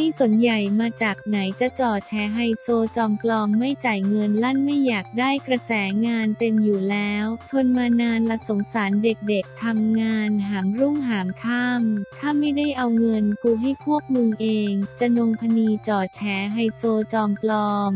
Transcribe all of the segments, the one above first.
ไม่สนใหญ่มาจากไหนจะจ่อแชร์ไฮโซจอมกลองไม่จ่ายเงินลั่นไม่อยากได้กระแสงานเต็มอยู่แล้วทนมานานละสงสารเด็กๆทำงานหามรุ่งหามค่ำถ้าไม่ได้เอาเงินกูให้พวกมึงเองจะนงพนีจ่อแชร์ไฮโซจอมกลอง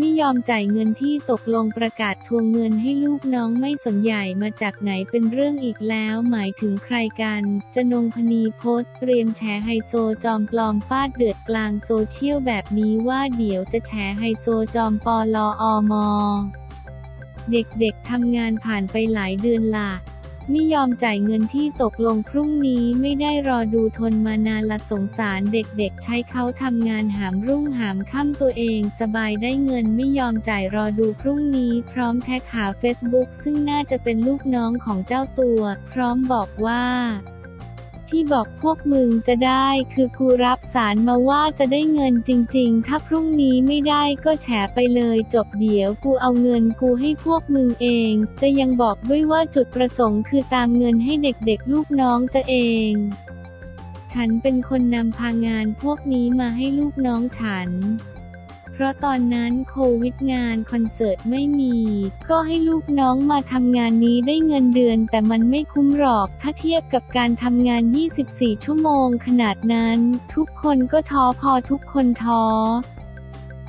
ไม่ยอมจ่ายเงินที่ตกลงประกาศทวงเงินให้ลูกน้องไม่สนใหญ่มาจากไหนเป็นเรื่องอีกแล้วหมายถึงใครกันจนงพนีโพสต์เตรียมแชร์ไฮโซจอมปลอมฟาดเดือดกลางโซเชียลแบบนี้ว่าเดี๋ยวจะแชร์ไฮโซจอมปลอมเด็กๆทำงานผ่านไปหลายเดือนล่ะไม่ยอมจ่ายเงินที่ตกลงพรุ่งนี้ไม่ได้รอดูทนมานานละสงสารเด็กๆใช้เขาทำงานหามรุ่งหามค่ำตัวเองสบายได้เงินไม่ยอมจ่ายรอดูพรุ่งนี้พร้อมแท็กหา Facebook ซึ่งน่าจะเป็นลูกน้องของเจ้าตัวพร้อมบอกว่าที่บอกพวกมึงจะได้คือกูรับสารมาว่าจะได้เงินจริงๆถ้าพรุ่งนี้ไม่ได้ก็แฉไปเลยจบเดี๋ยวกูเอาเงินกูให้พวกมึงเองจะยังบอกด้วยว่าจุดประสงค์คือตามเงินให้เด็กๆลูกน้องจะเองฉันเป็นคนนำพางานพวกนี้มาให้ลูกน้องฉันเพราะตอนนั้นโควิดงานคอนเสิร์ตไม่มีก็ให้ลูกน้องมาทำงานนี้ได้เงินเดือนแต่มันไม่คุ้มหรอกถ้าเทียบกับการทำงาน24ชั่วโมงขนาดนั้นทุกคนก็ท้อพอทุกคนท้อ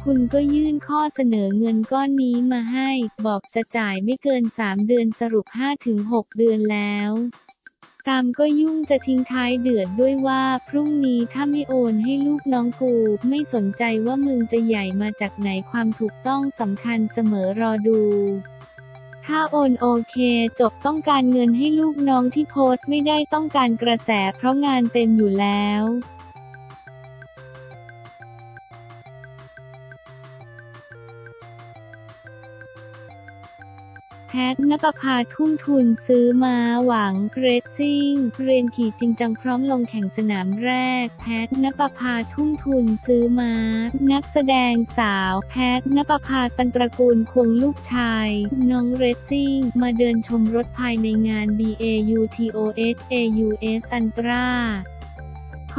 คุณก็ยื่นข้อเสนอเงินก้อนนี้มาให้บอกจะจ่ายไม่เกิน3เดือนสรุป 5-6 เดือนแล้วตามก็ยุ่งจะทิ้งท้ายเดือดด้วยว่าพรุ่งนี้ถ้าไม่โอนให้ลูกน้องกูไม่สนใจว่ามึงจะใหญ่มาจากไหนความถูกต้องสำคัญเสมอรอดูถ้าโอนโอเคจบต้องการเงินให้ลูกน้องที่โพสต์ไม่ได้ต้องการกระแสเพราะงานเต็มอยู่แล้วแพทณปภาทุ่มทุนซื้อม้าหวังเรซซิ่งเรียนขี่จริงจังพร้อมลงแข่งสนามแรกแพทณปภาทุ่มทุนซื้อม้านักแสดงสาวแพทณปภาตันตระกูลควงลูกชายน้องเรซซิ่งมาเดินชมรถภายในงาน BAUTOSAUS อันตรา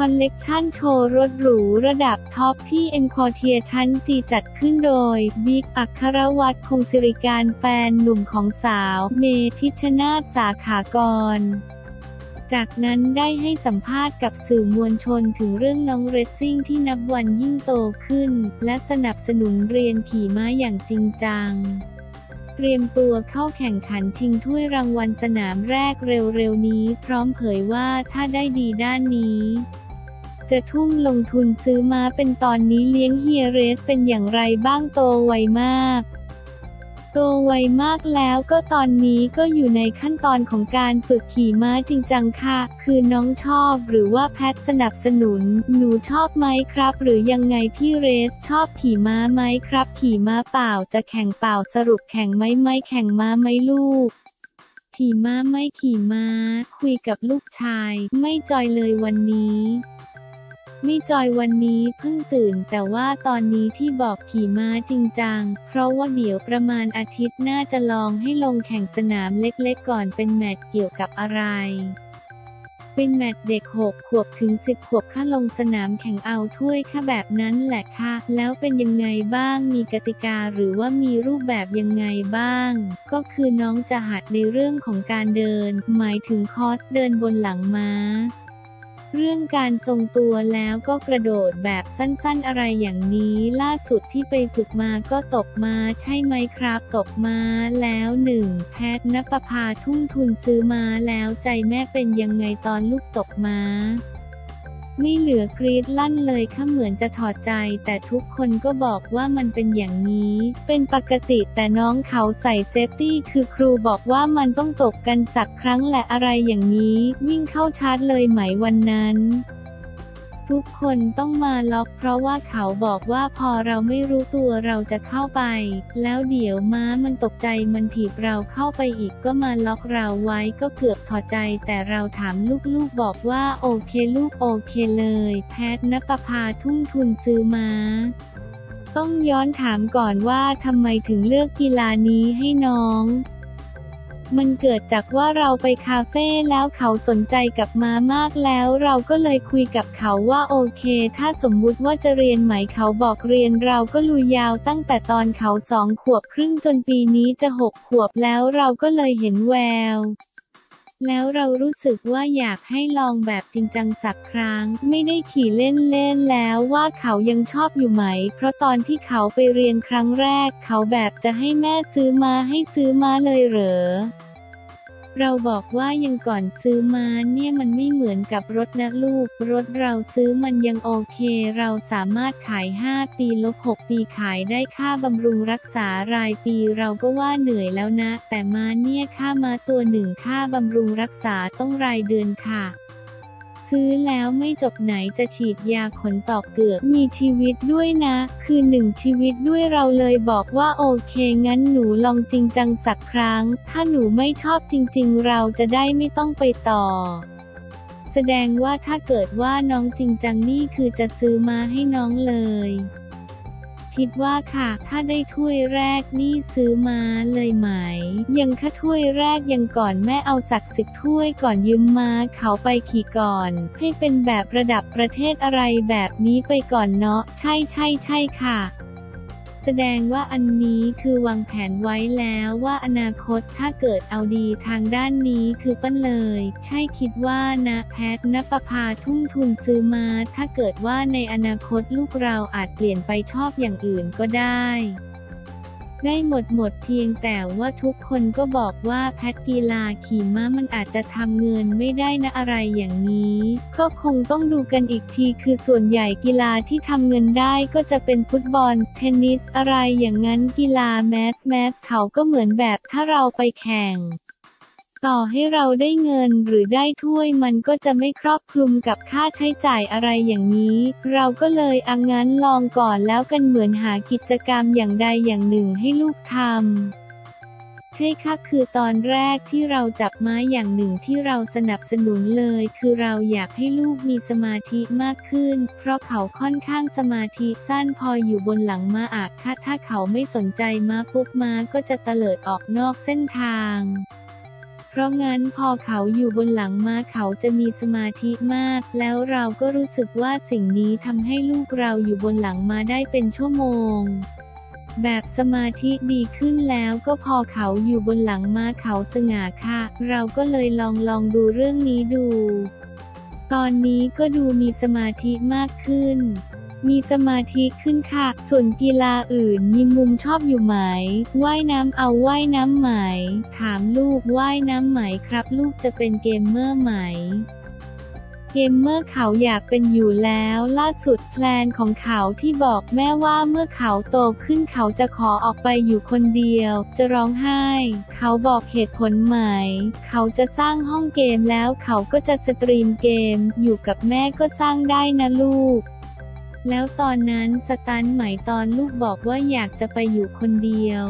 คอนเล็กชันโชว์รถหรูระดับท็อปที่เอ็มควอเทียชั้นจีจัดขึ้นโดยบิ๊กอัครวัฒน์คงศิริการแฟนหนุ่มของสาวเมพิชนาธสาขากรจากนั้นได้ให้สัมภาษณ์กับสื่อมวลชนถึงเรื่องน้องเรซซิ่งที่นับวันยิ่งโตขึ้นและสนับสนุนเรียนขี่ม้าอย่างจริงจังเตรียมตัวเข้าแข่งขันชิงถ้วยรางวัลสนามแรกเร็วๆนี้พร้อมเผยว่าถ้าได้ดีด้านนี้จะทุ่มลงทุนซื้อม้าเป็นตอนนี้เลี้ยงเฮียเรสเป็นอย่างไรบ้างโตไวมากแล้วก็ตอนนี้ก็อยู่ในขั้นตอนของการฝึกขี่ม้าจริงจังค่ะคือน้องชอบหรือว่าแพทสนับสนุนหนูชอบไหมครับหรือยังไงพี่เรสชอบขี่ม้าไหมครับขี่ม้าเปล่าจะแข่งเปล่าสรุปแข่งไหมแข่งม้าไหมลูกขี่ม้าไม่ขี่ม้าคุยกับลูกชายไม่จอยเลยวันนี้ไม่จอยวันนี้เพิ่งตื่นแต่ว่าตอนนี้ที่บอกขี่ม้าจริงจังเพราะว่าเดี๋ยวประมาณอาทิตย์หน้าจะลองให้ลงแข่งสนามเล็กๆก่อนเป็นแมตช์เกี่ยวกับอะไรเป็นแมตช์เด็ก6ขวบถึง10ขวบค่ะลงสนามแข่งเอาถ้วยค่ะแบบนั้นแหละค่ะแล้วเป็นยังไงบ้างมีกติกาหรือว่ามีรูปแบบยังไงบ้างก็คือน้องจะหัดในเรื่องของการเดินหมายถึงคอร์สเดินบนหลังม้าเรื่องการทรงตัวแล้วก็กระโดดแบบสั้นๆอะไรอย่างนี้ล่าสุดที่ไปฝึกมาก็ตกมาใช่ไหมครับตกมาแล้ว1แพทณปภาทุ่มทุนซื้อมาแล้วใจแม่เป็นยังไงตอนลูกตกมาไม่เหลือกรี๊ดลั่นเลยค่ะเหมือนจะถอดใจแต่ทุกคนก็บอกว่ามันเป็นอย่างนี้เป็นปกติแต่น้องเขาใส่เซฟตี้คือครูบอกว่ามันต้องตกกันสักครั้งแหละอะไรอย่างนี้วิ่งเข้าชาร์จเลยไหมวันนั้นทุกคนต้องมาล็อกเพราะว่าเขาบอกว่าพอเราไม่รู้ตัวเราจะเข้าไปแล้วเดี๋ยวม้ามันตกใจมันถีบเราเข้าไปอีกก็มาล็อกเราไว้ก็เกือบถอดใจแต่เราถามลูกๆบอกว่าโอเคลูกโอเคเลยแพทณปภาทุ่มทุนซื้อม้าต้องย้อนถามก่อนว่าทำไมถึงเลือกกีฬานี้ให้น้อง มันเกิดจากว่าเราไปคาเฟ่แล้วเขาสนใจกับมามากแล้วเราก็เลยคุยกับเขาว่าโอเคถ้าสมมุติว่าจะเรียนไหมเขาบอกเรียนเราก็ลุยยาวตั้งแต่ตอนเขา2 ขวบครึ่งจนปีนี้จะ6 ขวบแล้วเราก็เลยเห็นแววแล้วเรารู้สึกว่าอยากให้ลองแบบจริงจังสักครั้งไม่ได้ขี่เล่นแล้วว่าเขายังชอบอยู่ไหมเพราะตอนที่เขาไปเรียนครั้งแรกเขาแบบจะให้แม่ซื้อมาให้ซื้อมาเลยเหรอเราบอกว่ายังก่อนซื้อมาเนี่ยมันไม่เหมือนกับรถนะลูกรถเราซื้อมันยังโอเคเราสามารถขาย5 ปี -6 ปีขายได้ค่าบำรุงรักษารายปีเราก็ว่าเหนื่อยแล้วนะแต่มาเนี่ยค่ามาตัวหนึ่งค่าบำรุงรักษาต้องรายเดือนค่ะซื้อแล้วไม่จบไหนจะฉีดยาขนตอกเกือกมีชีวิตด้วยนะคือ1 ชีวิตด้วยเราเลยบอกว่าโอเคงั้นหนูลองจริงจังสักครั้งถ้าหนูไม่ชอบจริงๆเราจะได้ไม่ต้องไปต่อแสดงว่าถ้าเกิดว่าน้องจริงจังนี่คือจะซื้อมาให้น้องเลยคิดว่าค่ะถ้าได้ถ้วยแรกนี่ซื้อมาเลยไหมยังค่ะถ้วยแรกยังก่อนแม่เอาสัก10 ถ้วยก่อนยืมมาเขาไปขี่ก่อนให้เป็นแบบระดับประเทศอะไรแบบนี้ไปก่อนเนาะใช่ค่ะแสดงว่าอันนี้คือวางแผนไว้แล้วว่าอนาคตถ้าเกิดเอาดีทางด้านนี้คือปั้นเลยใช่คิดว่านะแพทณปภาทุ่มทุนซื้อมาถ้าเกิดว่าในอนาคตลูกเราอาจเปลี่ยนไปชอบอย่างอื่นก็ได้หมดเพียงแต่ว่าทุกคนก็บอกว่าแพทกีฬาขี่ม้ามันอาจจะทำเงินไม่ได้นะอะไรอย่างนี้ก็คงต้องดูกันอีกทีคือส่วนใหญ่กีฬาที่ทำเงินได้ก็จะเป็นฟุตบอลเทนนิสอะไรอย่างนั้นกีฬาแมสเขาก็เหมือนแบบถ้าเราไปแข่งต่อให้เราได้เงินหรือได้ถ้วยมันก็จะไม่ครอบคลุมกับค่าใช้จ่ายอะไรอย่างนี้เราก็เลยงั้นลองก่อนแล้วกันเหมือนหากิจกรรมอย่างใดอย่างหนึ่งให้ลูกทำใช่ค่ะคือตอนแรกที่เราจับไม้อย่างหนึ่งที่เราสนับสนุนเลยคือเราอยากให้ลูกมีสมาธิมากขึ้นเพราะเขาค่อนข้างสมาธิสั้นพออยู่บนหลังม้าถ้าเขาไม่สนใจม้าปุ๊บม้าก็จะเตลิดออกนอกเส้นทางเพราะงั้นพอเขาอยู่บนหลังม้าเขาจะมีสมาธิมากแล้วเราก็รู้สึกว่าสิ่งนี้ทำให้ลูกเราอยู่บนหลังม้าได้เป็นชั่วโมงแบบสมาธิดีขึ้นแล้วก็พอเขาอยู่บนหลังม้าเขาสง่าค่ะเราก็เลยลองดูเรื่องนี้ดูตอนนี้ก็ดูมีสมาธิมากขึ้นมีสมาธิขึ้นค่ะส่วนกีฬาอื่นมีมุมชอบอยู่ไหมว่ายน้ำเอาว่ายน้ำไหมถามลูกว่ายน้ำไหมครับลูกจะเป็นเกมเมอร์ไหมเกมเมอร์เขาอยากเป็นอยู่แล้วล่าสุดแพลนของเขาที่บอกแม่ว่าเมื่อเขาโตขึ้นเขาจะขอออกไปอยู่คนเดียวจะร้องไห้เขาบอกเหตุผลไหมเขาจะสร้างห้องเกมแล้วเขาก็จะสตรีมเกมอยู่กับแม่ก็สร้างได้นะลูกแล้วตอนนั้นสตันไหมตอนลูกบอกว่าอยากจะไปอยู่คนเดียว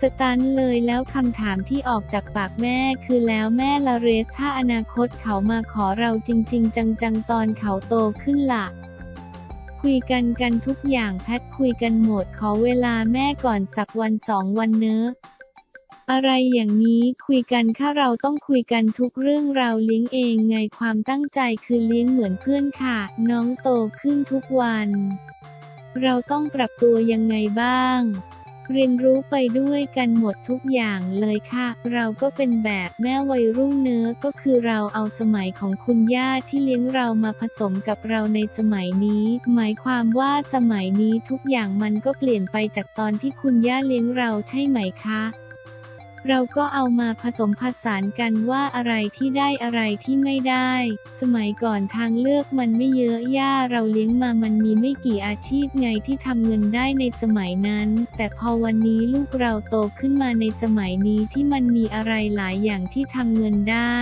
สตันเลยแล้วคำถามที่ออกจากปากแม่คือแล้วแม่ละเรสถ้าอนาคตเขามาขอเราจริงๆจังๆตอนเขาโตขึ้นล่ะคุยกันทุกอย่างแพทคุยกันหมดขอเวลาแม่ก่อนสัก1-2 วันเนอะอะไรอย่างนี้คุยกันค่ะเราต้องคุยกันทุกเรื่องเราเลี้ยงเองไงความตั้งใจคือเลี้ยงเหมือนเพื่อนค่ะน้องโตขึ้นทุกวันเราต้องปรับตัวยังไงบ้างเรียนรู้ไปด้วยกันหมดทุกอย่างเลยค่ะเราก็เป็นแบบแม่วัยรุ่นเนื้อก็คือเราเอาสมัยของคุณย่าที่เลี้ยงเรามาผสมกับเราในสมัยนี้หมายความว่าสมัยนี้ทุกอย่างมันก็เปลี่ยนไปจากตอนที่คุณย่าเลี้ยงเราใช่ไหมคะเราก็เอามาผสมผสานกันว่าอะไรที่ได้อะไรที่ไม่ได้สมัยก่อนทางเลือกมันไม่เยอะย่าเราเลี้ยงมามันมีไม่กี่อาชีพไงที่ทำเงินได้ในสมัยนั้นแต่พอวันนี้ลูกเราโตขึ้นมาในสมัยนี้ที่มันมีอะไรหลายอย่างที่ทำเงินได้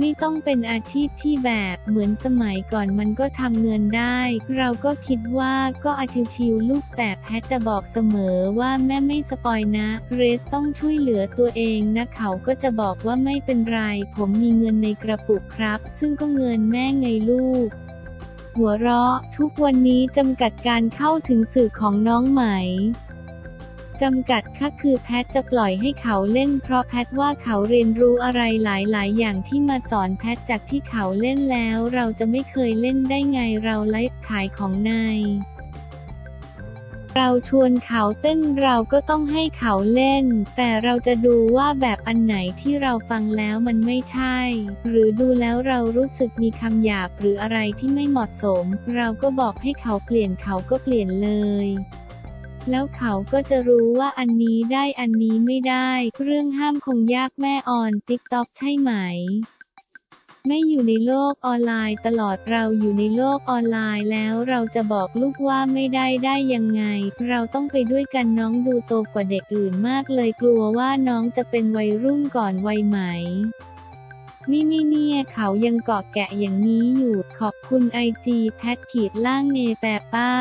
ไม่ต้องเป็นอาชีพที่แบบเหมือนสมัยก่อนมันก็ทำเงินได้เราก็คิดว่าก็อาชิวๆลูกแต่แพทจะบอกเสมอว่าแม่ไม่สปอยนะเรสต้องช่วยเหลือตัวเองนะเขาก็จะบอกว่าไม่เป็นไรผมมีเงินในกระปุกครับซึ่งก็เงินแม่ไงลูกหัวเราะทุกวันนี้จำกัดการเข้าถึงสื่อของน้องไหม จำกัดค่ะคือแพทจะปล่อยให้เขาเล่นเพราะแพทว่าเขาเรียนรู้อะไรหลายๆอย่างที่มาสอนแพทจากที่เขาเล่นแล้วเราจะไม่เคยเล่นได้ไงเราไลฟ์ขายของนายเราชวนเขาเต้นเราก็ต้องให้เขาเล่นแต่เราจะดูว่าแบบอันไหนที่เราฟังแล้วมันไม่ใช่หรือดูแล้วเรารู้สึกมีคำหยาบหรืออะไรที่ไม่เหมาะสมเราก็บอกให้เขาเปลี่ยนเขาก็เปลี่ยนเลยแล้วเขาก็จะรู้ว่าอันนี้ได้อันนี้ไม่ได้เรื่องห้ามคงยากแม่ออน TikTok ใช่ไหมไม่อยู่ในโลกออนไลน์ตลอดเราอยู่ในโลกออนไลน์แล้วเราจะบอกลูกว่าไม่ได้ยังไงเราต้องไปด้วยกันน้องดูโตกว่าเด็กอื่นมากเลยกลัวว่าน้องจะเป็นวัยรุ่นก่อนวัยไหมมิเนี่ยเขายังเกาะแกะอย่างนี้อยู่ขอบคุณไอจีแพทขีดล่างเนแต่ป้า